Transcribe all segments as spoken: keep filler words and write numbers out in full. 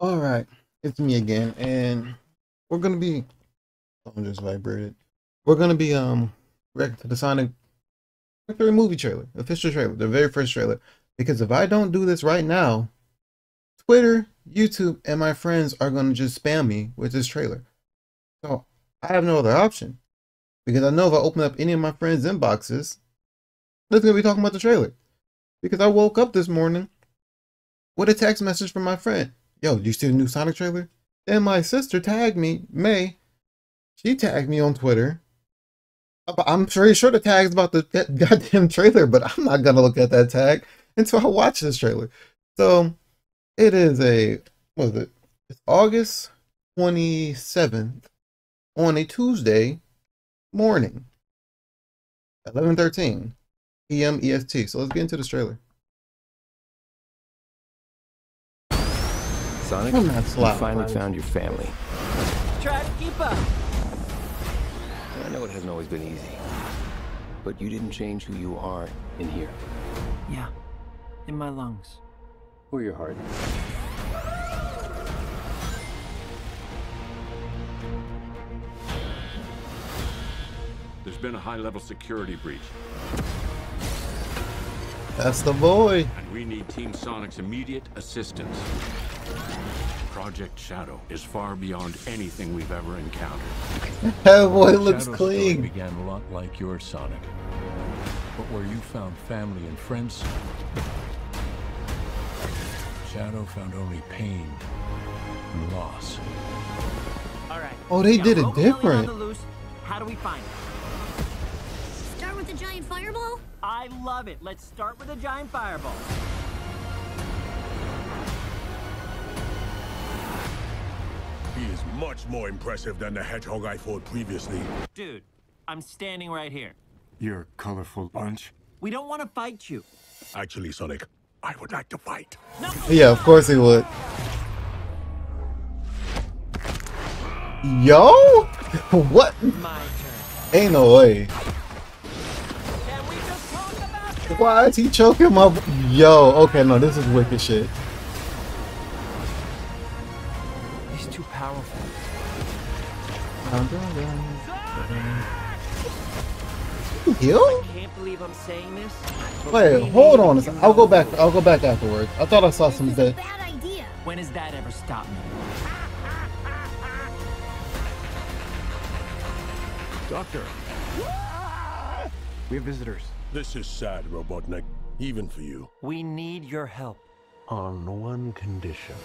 All right, it's me again, and we're gonna be. I'm just vibrated. We're gonna be um reacting to the Sonic three movie trailer, official trailer, the very first trailer. Because if I don't do this right now, Twitter, YouTube, and my friends are gonna just spam me with this trailer. So I have no other option. Because I know if I open up any of my friends' inboxes, they're gonna be talking about the trailer. Because I woke up this morning with a text message from my friend. Yo, you see the new Sonic trailer? Then my sister tagged me, May. She tagged me on Twitter. I'm pretty sure the tag's about the goddamn trailer, but I'm not gonna look at that tag until I watch this trailer. So it is a, what is it? It's August twenty-seventh on a Tuesday morning, eleven thirteen P M E S T. So let's get into this trailer. Sonic, you finally found your family. Try to keep up. I know it hasn't always been easy, but you didn't change who you are in here. Yeah, in my lungs. Or your heart. There's been a high-level security breach. That's the boy. And we need Team Sonic's immediate assistance. Project Shadow is far beyond anything we've ever encountered. That boy looks clean. Began a lot like your Sonic, but where you found family and friends, Shadow found only pain and loss. All right. Oh, they did it different. How do we find it? Start with a giant fireball? I love it. Let's start with a giant fireball. He is much more impressive than the hedgehog I fought previously. Dude, I'm standing right here. You're colorful bunch. We don't want to fight you. Actually, Sonic, I would like to fight. No. Yeah, of course he would. Yo? What? My turn. Ain't no way. Can we just talk about it? Why is he choking my... Yo, okay, no, this is wicked shit. Too powerful. I can't believe I'm saying this. Wait, hold on. I'll go back. I'll go back afterwards. I thought I saw some bad idea. When has that ever stopped me? Doctor, we have visitors. This is sad, Robotnik, even for you. We need your help on one condition.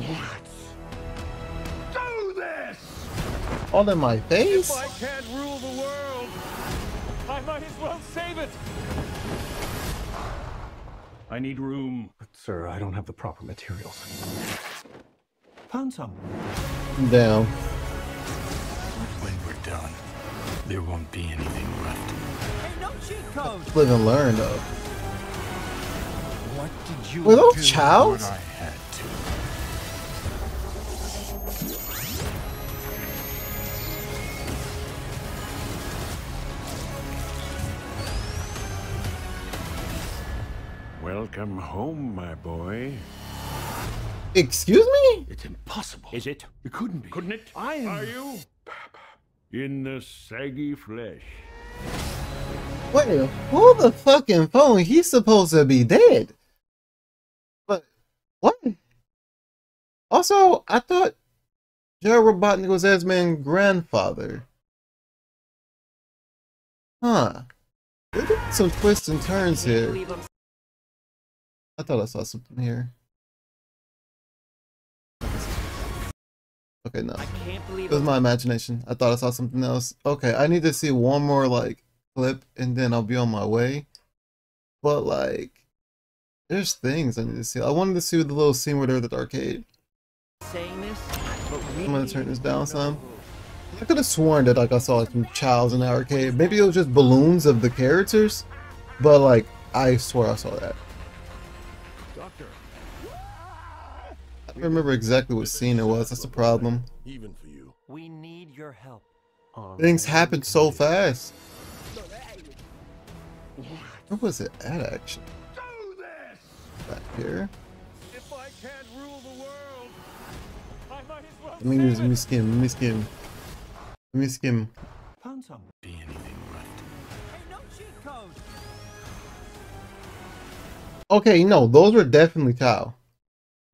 Let's do this! All in my face? If I can't rule the world, I might as well save it. I need room. But, sir, I don't have the proper materials. Found some. Down. When we're done, there won't be anything left. Hey, no cheat codes. Live and learn, though. What did you Little do child? What I had to? Welcome home, my boy. Excuse me? It's impossible. Is it? It couldn't be. Couldn't it? I am. Are you? In the saggy flesh. Wait, who the fucking phone? He's supposed to be dead. But what? Also, I thought Gerald Robotnik was Ed's grandfather. Huh. Look at some twists and turns here. I thought I saw something here. Okay, no. It was my imagination. I thought I saw something else. Okay, I need to see one more, like, clip, and then I'll be on my way. But, like, there's things I need to see. I wanted to see the little scene where they're at the arcade. Saying this, but I'm gonna turn this down some. I could have sworn that, like, I saw, like, some childs in the arcade. Maybe it was just balloons of the characters, but, like, I swear I saw that. Doctor, I don't remember exactly what scene it was. That's the problem. Even for you, we need your help. Things happen so fast. Where was it at, actually? back here. If I can't rule the world, I might as well. Let me use miskin, miskin, miskin. Found some. Be anything right. Hey, no cheat code. Okay, no, those were definitely Tau.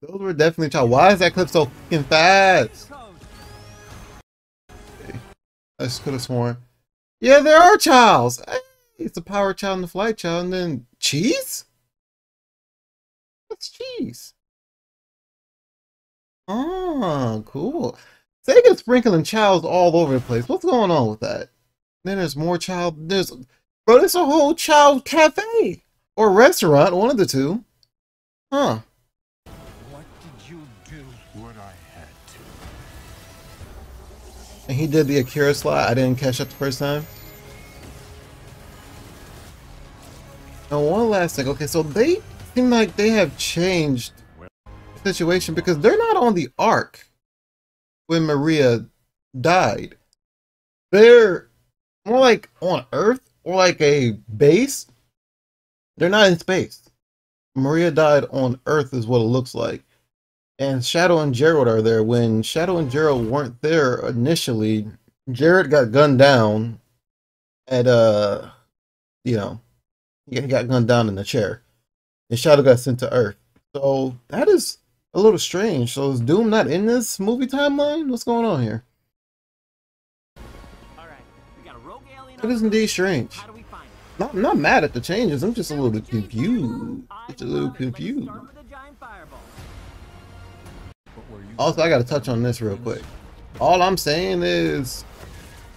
Those were definitely Tau. Why is that clip so fucking fast? Okay. I just could have sworn. Yeah, there are Chows. Hey, it's a power Chow and the flight Chow, and then cheese? That's cheese. Oh, cool. Sega's sprinkling Chows all over the place. What's going on with that? And then there's more Chow. There's, bro, there's a whole Chow cafe. Or restaurant, one of the two. Huh. What did you do? What I had to. And he did the Akira slide. I didn't catch up the first time. And one last thing. Okay, so they seem like they have changed the situation because they're not on the Ark when Maria died. They're more like on Earth or like a base. They're not in space. Maria died on Earth is what it looks like. And Shadow and Gerald are there. When Shadow and Gerald weren't there initially, Gerald got gunned down at, uh, you know, he got gunned down in the chair. And Shadow got sent to Earth. So that is a little strange. So is Doom not in this movie timeline? What's going on here? All right, we got a rogue alien. It is indeed strange. No, I'm not mad at the changes, I'm just a little bit confused. Just a little confused. Also, I gotta touch on this real quick. All I'm saying is,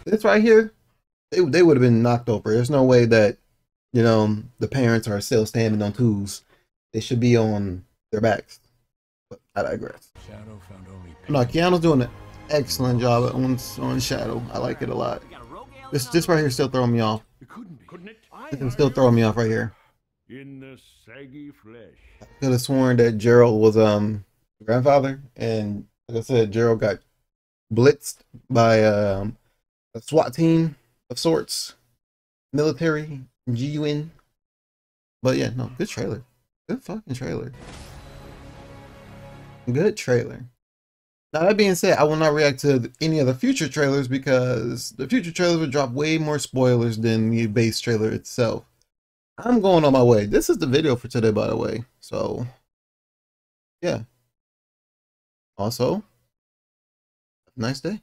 this right here, they, they would have been knocked over. There's no way that, you know, the parents are still standing on twos. They should be on their backs. But I digress. No, Keanu's doing an excellent job on, on Shadow. I like it a lot. This, this right here is still throwing me off. It couldn't be. Couldn't it? It was still throwing me off right here. In the saggy flesh. I could have sworn that Gerald was um grandfather, and like I said, Gerald got blitzed by um, a SWAT team of sorts, military, G U N. But yeah, no, good trailer, good fucking trailer, good trailer. Now that being said, I will not react to any of the future trailers because the future trailers would drop way more spoilers than the base trailer itself. I'm going on my way. This is the video for today, by the way. So, yeah. Also, have a nice day.